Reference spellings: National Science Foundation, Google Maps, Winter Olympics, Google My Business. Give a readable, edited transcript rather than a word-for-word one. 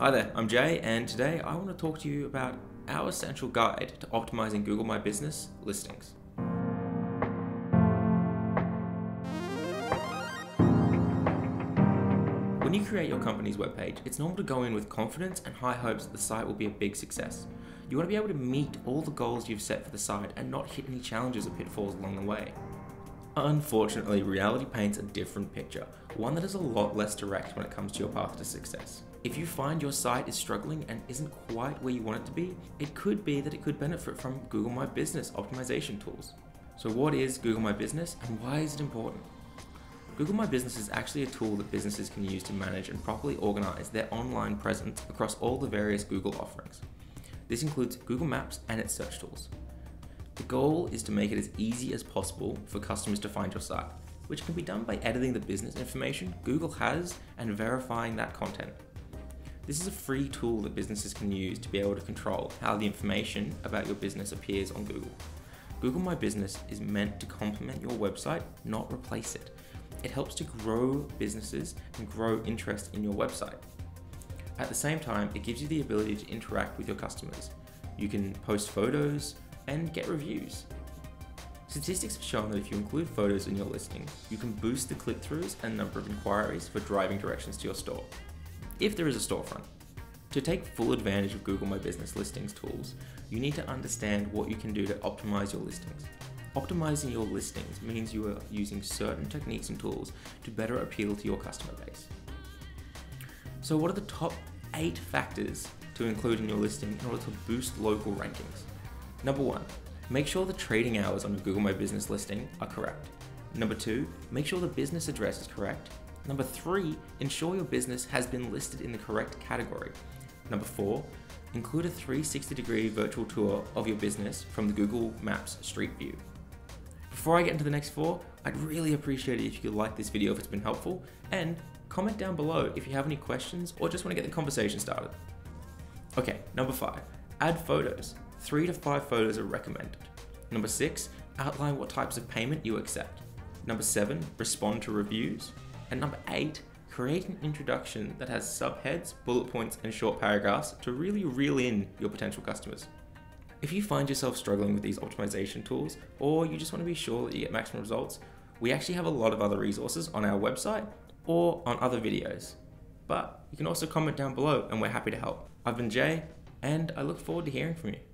Hi there, I'm Jay, and today I want to talk to you about our essential guide to optimizing Google My Business listings. When you create your company's webpage, it's normal to go in with confidence and high hopes that the site will be a big success. You want to be able to meet all the goals you've set for the site and not hit any challenges or pitfalls along the way. Unfortunately, reality paints a different picture, one that is a lot less direct when it comes to your path to success. If you find your site is struggling and isn't quite where you want it to be, it could be that it could benefit from Google My Business optimization tools. So what is Google My Business and why is it important? Google My Business is actually a tool that businesses can use to manage and properly organize their online presence across all the various Google offerings. This includes Google Maps and its search tools. The goal is to make it as easy as possible for customers to find your site, which can be done by editing the business information Google has and verifying that content. This is a free tool that businesses can use to be able to control how the information about your business appears on Google. Google My Business is meant to complement your website, not replace it. It helps to grow businesses and grow interest in your website. At the same time, it gives you the ability to interact with your customers. You can post photos, and get reviews. Statistics have shown that if you include photos in your listing, you can boost the click-throughs and number of inquiries for driving directions to your store, if there is a storefront. To take full advantage of Google My Business listings tools, you need to understand what you can do to optimize your listings. Optimizing your listings means you are using certain techniques and tools to better appeal to your customer base. So what are the top 8 factors to include in your listing in order to boost local rankings? Number 1, make sure the trading hours on your Google My Business listing are correct. Number 2, make sure the business address is correct. Number 3, ensure your business has been listed in the correct category. Number 4, include a 360-degree virtual tour of your business from the Google Maps Street View. Before I get into the next 4, I'd really appreciate it if you could like this video if it's been helpful, and comment down below if you have any questions or just want to get the conversation started. Okay, number 5, add photos. 3 to 5 photos are recommended. Number 6, outline what types of payment you accept. Number 7, respond to reviews. And number 8, create an introduction that has subheads, bullet points, and short paragraphs to really reel in your potential customers. If you find yourself struggling with these optimization tools, or you just want to be sure that you get maximum results, we actually have a lot of other resources on our website or on other videos. But you can also comment down below and we're happy to help. I've been Jay, and I look forward to hearing from you.